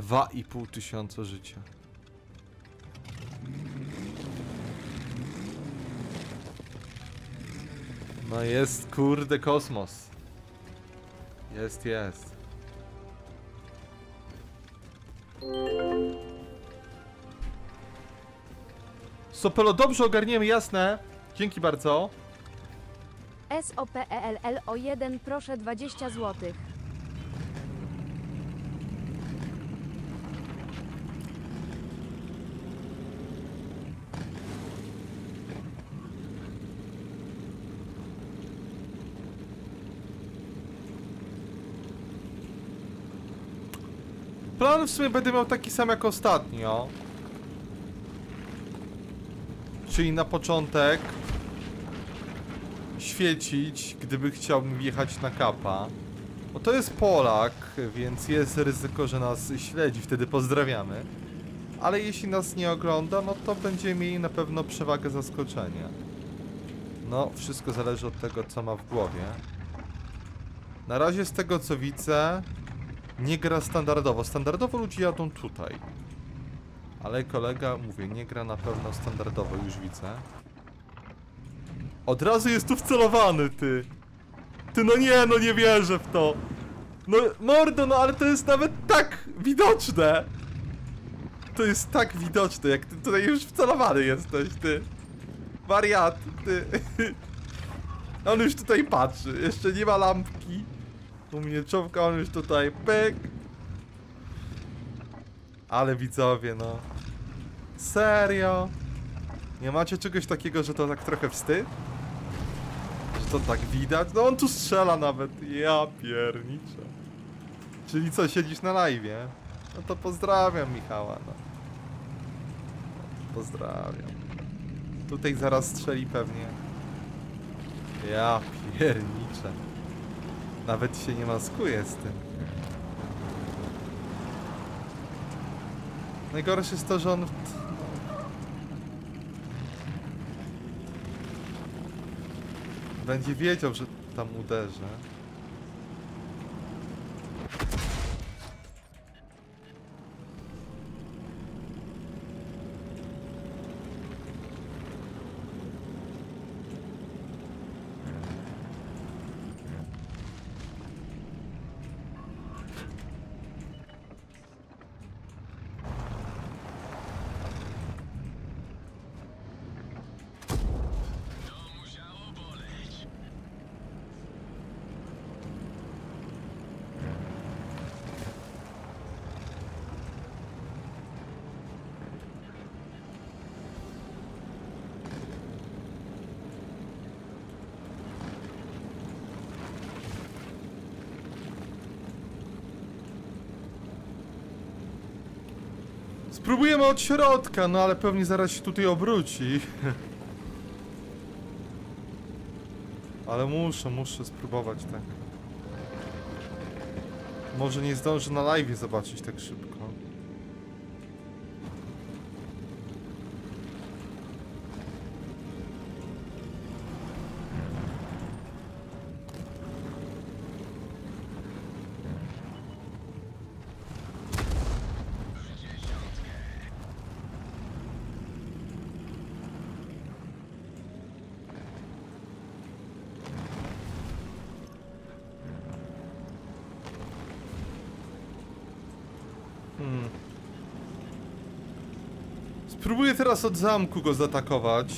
2500 życia. No jest, kurde, kosmos. Jest, jest. Sopello, dobrze ogarniemy, jasne. Dzięki bardzo. SOPELLO1, proszę 20 zł. Plan w sumie będę miał taki sam jak ostatnio. Czyli na początek świecić, gdyby chciałbym jechać na kapa. Bo to jest Polak, więc jest ryzyko, że nas śledzi, wtedy pozdrawiamy. Ale jeśli nas nie ogląda, no to będziemy mieli na pewno przewagę zaskoczenia. No, wszystko zależy od tego, co ma w głowie. Na razie z tego, co widzę, nie gra standardowo. Standardowo ludzie jadą tutaj. Ale kolega, mówię, nie gra na pewno standardowo, już widzę. Od razu jest tu wcelowany, ty. Ty, no nie, no nie wierzę w to. No, mordo, no ale to jest nawet tak widoczne. To jest tak widoczne, jak ty tutaj już wcelowany jesteś, ty. Wariat, ty. On już tutaj patrzy, jeszcze nie ma lampki. U mnie czołka, on już tutaj, pyk. Ale widzowie, no. Serio? Nie macie czegoś takiego, że to tak trochę wstyd? Że to tak widać? No on tu strzela nawet. Ja pierniczę. Czyli co, siedzisz na live'ie? No to pozdrawiam Michała, no. Pozdrawiam. Tutaj zaraz strzeli pewnie. Ja pierniczę. Nawet się nie maskuje z tym. Najgorsze jest to, że on... będzie wiedział, że tam uderzę. Spróbujemy od środka, no ale pewnie zaraz się tutaj obróci. Ale muszę spróbować tak. Może nie zdążę na live'ie zobaczyć tak szybko. Spróbuję teraz od zamku go zaatakować.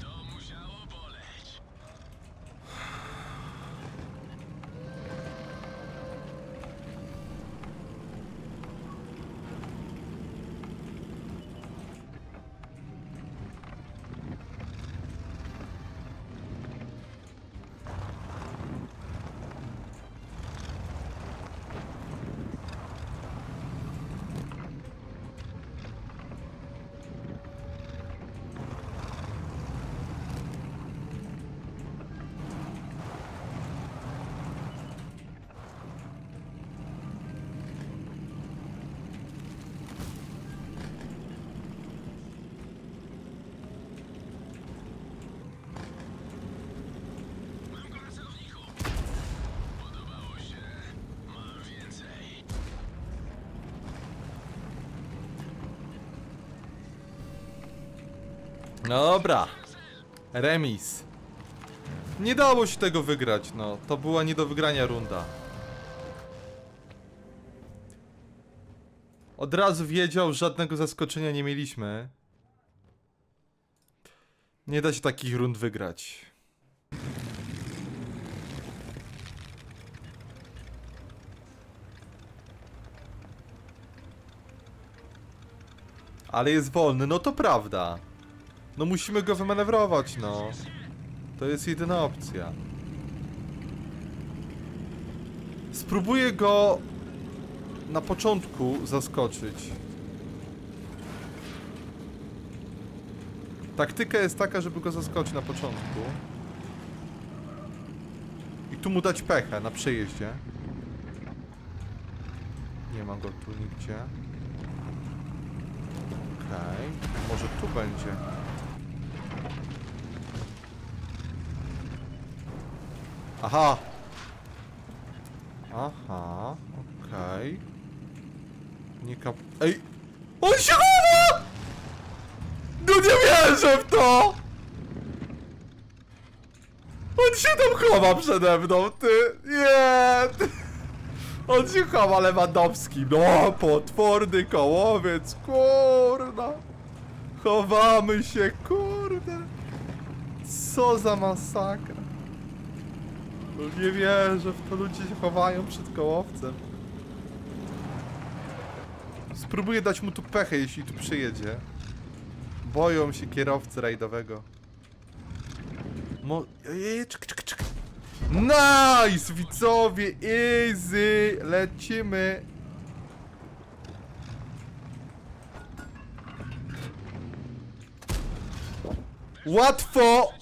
To musiało boleć. Dobra. Remis. Nie dało się tego wygrać, no. To była nie do wygrania runda. Od razu wiedział, żadnego zaskoczenia nie mieliśmy. Nie da się takich rund wygrać. Ale jest wolny, no to prawda. No musimy go wymanewrować, no. To jest jedyna opcja. Spróbuję go na początku zaskoczyć. Taktyka jest taka, żeby go zaskoczyć na początku. I tu mu dać pecha na przejeździe. Nie ma go tu nigdzie. Okej, może tu będzie. Aha! Aha, okej. Nie kap... Ej! On się chowa! No nie wierzę w to! On się tam chowa przede mną, ty! Nie! On się chowa, Lewandowski. No, potworny kołowiec, kurna. Chowamy się, kurde. Co za masakra. No nie wierzę, w to ludzie się chowają przed kołowcem. Spróbuję dać mu tu pechę, jeśli tu przyjedzie. Boją się kierowcy rajdowego. Czekaj. Nice, widzowie, easy, lecimy. Łatwo,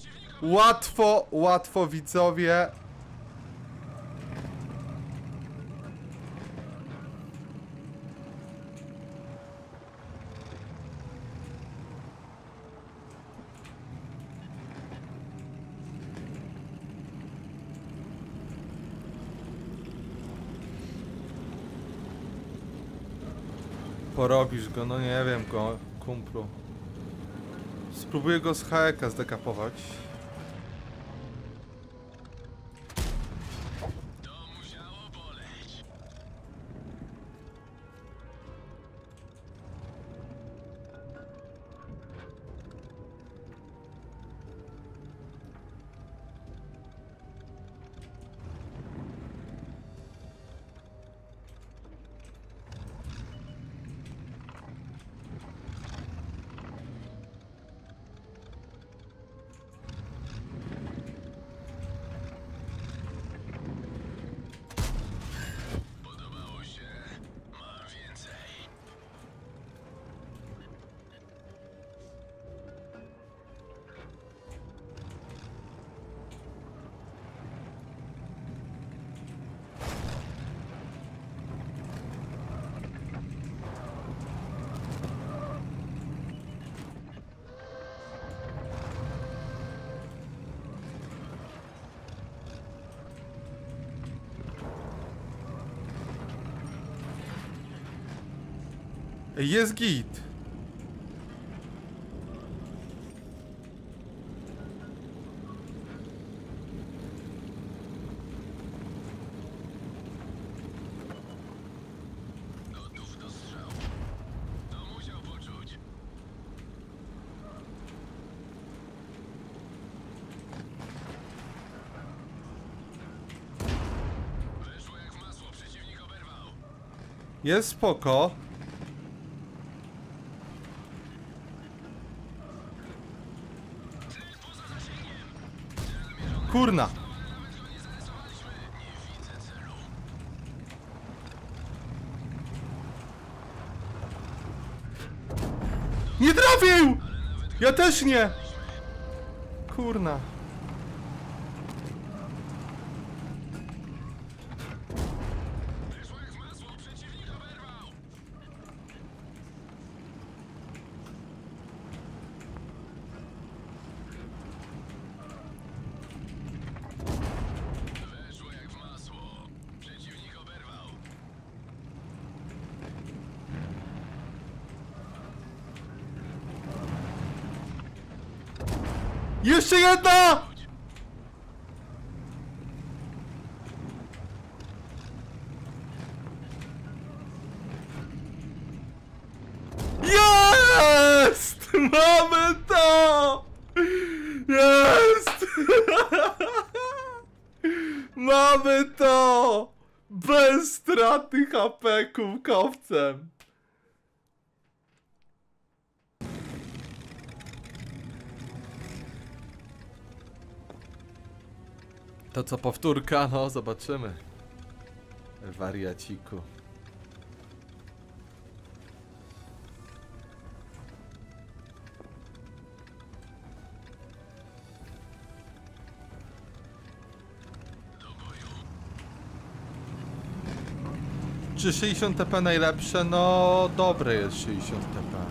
łatwo, łatwo, widzowie. Porobisz go, no nie wiem, kumplu. Spróbuję go z HEK-a zdekapować. To musiało boleć. Jest git. Gotów do strzału. To musiał poczuć. Weszło jak w masło, przeciwnik oberwał. Jest spoko. Kurna! Nie trafił! Ja też nie! Kurna! Jeszcze jedna! Jest! Mamy to! Jest! Mamy to! Bez straty HP kółkowcem. To co powtórka? No zobaczymy. Wariaciku. Czy 60TP najlepsze? No dobre jest 60TP.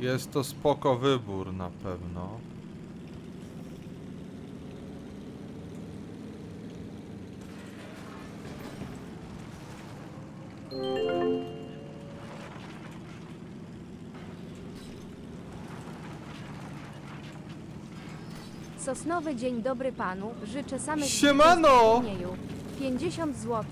Jest to spoko wybór na pewno. Sosnowy dzień dobry panu, życzę samych... Siemano! 50 zł.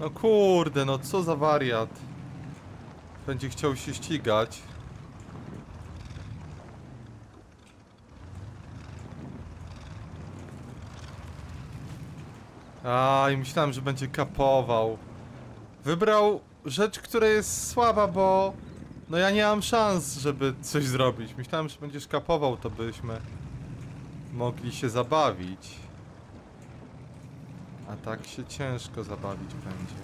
No kurde, no co za wariat. Będzie chciał się ścigać. A, i myślałem, że będzie kapował. Wybrał rzecz, która jest słaba, bo... No ja nie mam szans, żeby coś zrobić. Myślałem, że będziesz kapował, to byśmy mogli się zabawić. A tak się ciężko zabawić będzie.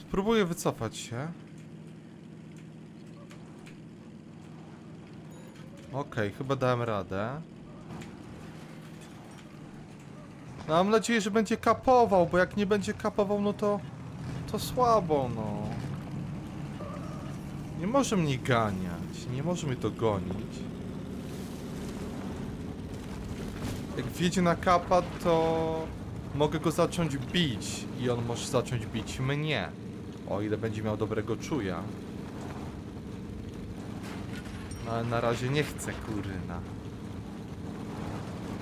Spróbuję wycofać się. Okej, chyba dałem radę. No, mam nadzieję, że będzie kapował, bo jak nie będzie kapował, no to słabo, no. Nie może mnie ganiać, nie może mnie dogonić. Jak wjedzie na kapa, to mogę go zacząć bić i on może zacząć bić mnie. O ile będzie miał dobrego czuja. No ale na razie nie chcę, kurna,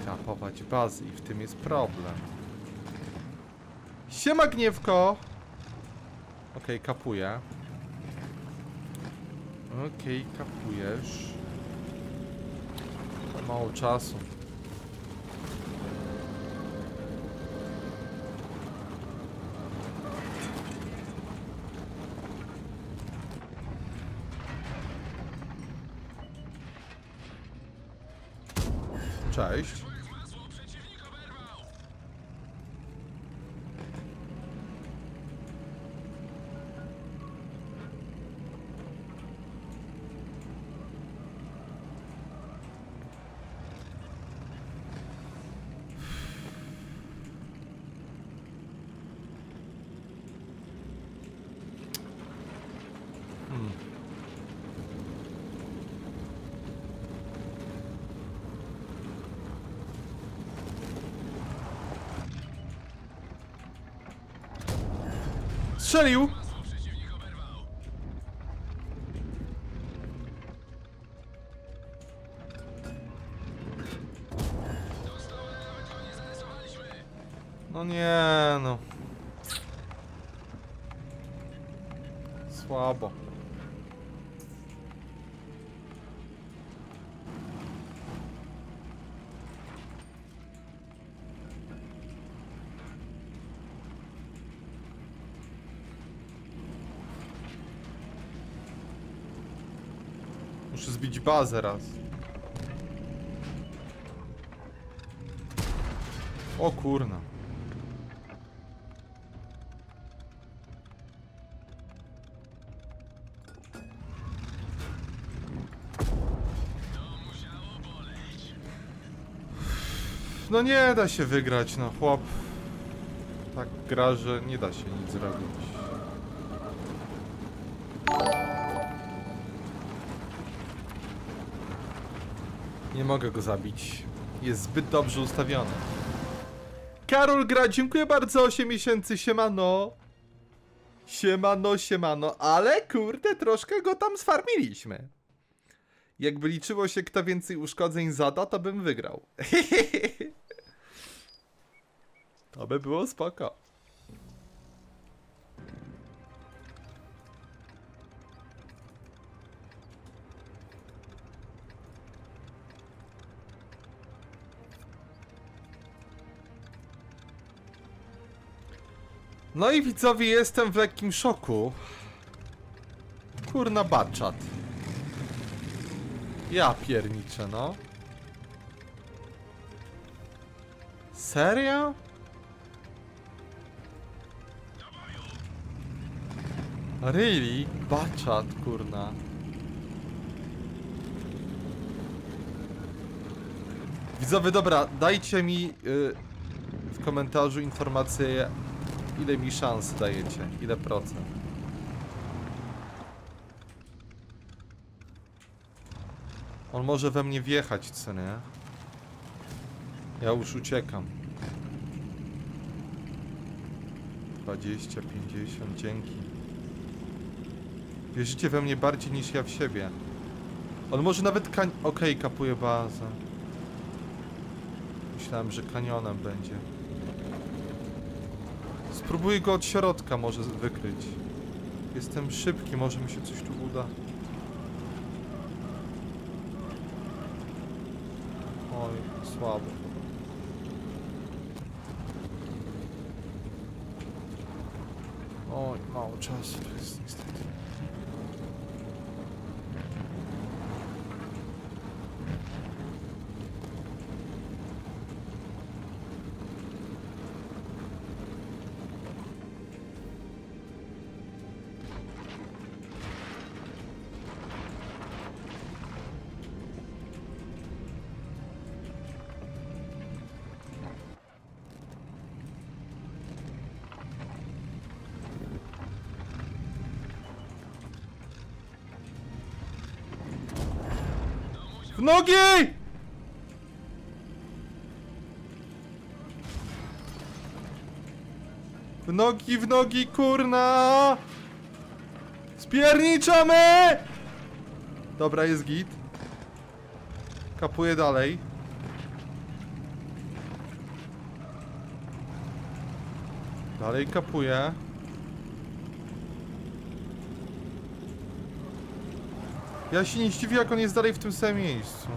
kapować bazy i w tym jest problem. Siema, Gniewko! Okej, kapuję. Okej, kapujesz. To mało czasu. Cześć. Strzelił! No nie, no. Słabo. Muszę zbić bazę raz. O kurna. No nie da się wygrać, no chłop. Tak gra, że nie da się nic zrobić. Nie mogę go zabić. Jest zbyt dobrze ustawiony. Karol gra, dziękuję bardzo, 8 miesięcy, siemano. Siemano, siemano, ale kurde, troszkę go tam sfarmiliśmy. Jakby liczyło się, kto więcej uszkodzeń zada, to bym wygrał. To by było spoko. No i widzowie, jestem w lekkim szoku. Kurna baczat. Ja pierniczę, no. Serio? Really? Baczat, kurna. Widzowie, dobra, dajcie mi w komentarzu informację, ile mi szans dajecie, ile procent. On może we mnie wjechać, co nie? Ja już uciekam. 20, 50, dzięki. Wierzycie we mnie bardziej niż ja w siebie. On może nawet okej, kapuje bazę. Myślałem, że kanionem będzie. Spróbuję go od środka może wykryć. Jestem szybki, może mi się coś tu uda. Oj, słabo. Oj, mało czasu to jest niestety. W nogi! W nogi, kurna! Spierniczamy! Dobra, jest git. Kapuję dalej. Dalej kapuję. Ja się nie zdziwię, jak on jest dalej w tym samym miejscu.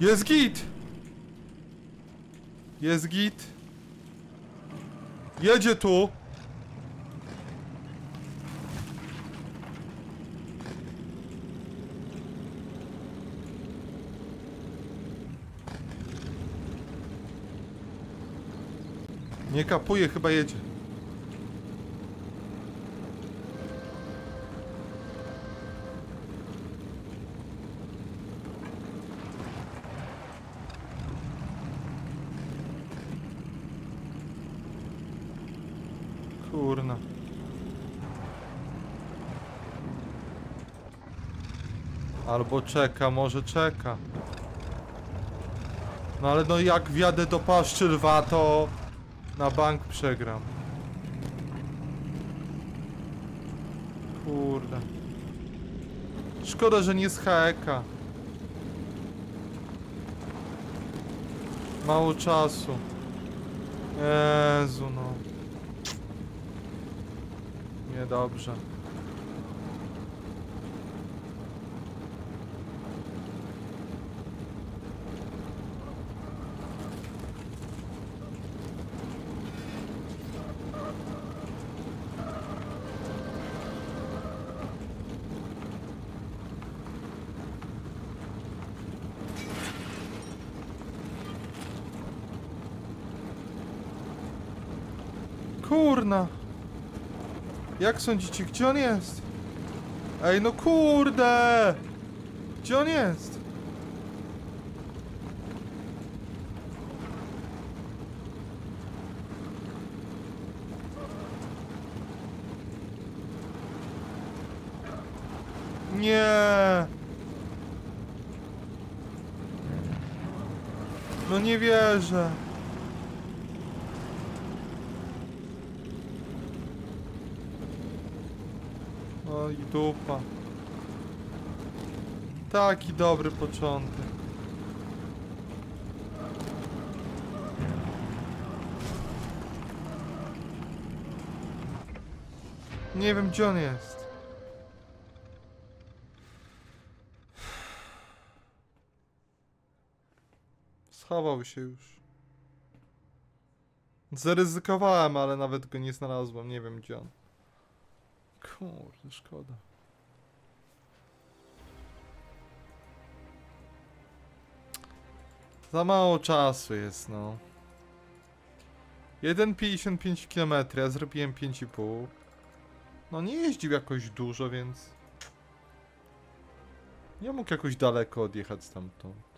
Jest git! Jest git! Jedzie tu! Nie kapuje, chyba jedzie. Kurna. Albo czeka, może czeka. No ale no jak wjadę do paszczy lwa, to na bank przegram. Kurde. Szkoda, że nie z HEK-a. Mało czasu. Jezu, no. Niedobrze. Kurna. Jak sądzicie, gdzie on jest? Ej, no kurde! Gdzie on jest? Nie! No nie wierzę. No i dupa. Taki dobry początek. Nie wiem, gdzie on jest. Schował się już. Zaryzykowałem, ale nawet go nie znalazłem. Nie wiem, gdzie on. Kurde, szkoda. Za mało czasu jest, no. 1,55 km, ja zrobiłem 5,5. No nie jeździł jakoś dużo, więc... nie mógł jakoś daleko odjechać stamtąd.